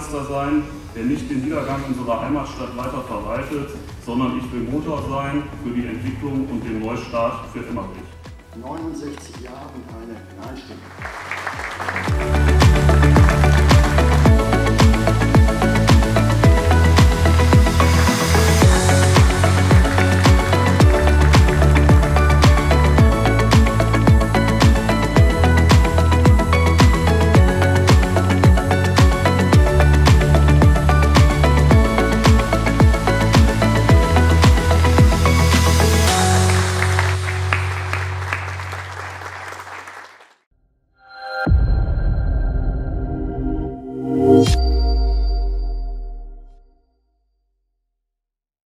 Bürgermeister sein, der nicht den Niedergang unserer Heimatstadt weiter verwaltet, sondern ich will Motor sein für die Entwicklung und den Neustart für Emmerich. 69 Jahre und eine Nein-Stimme.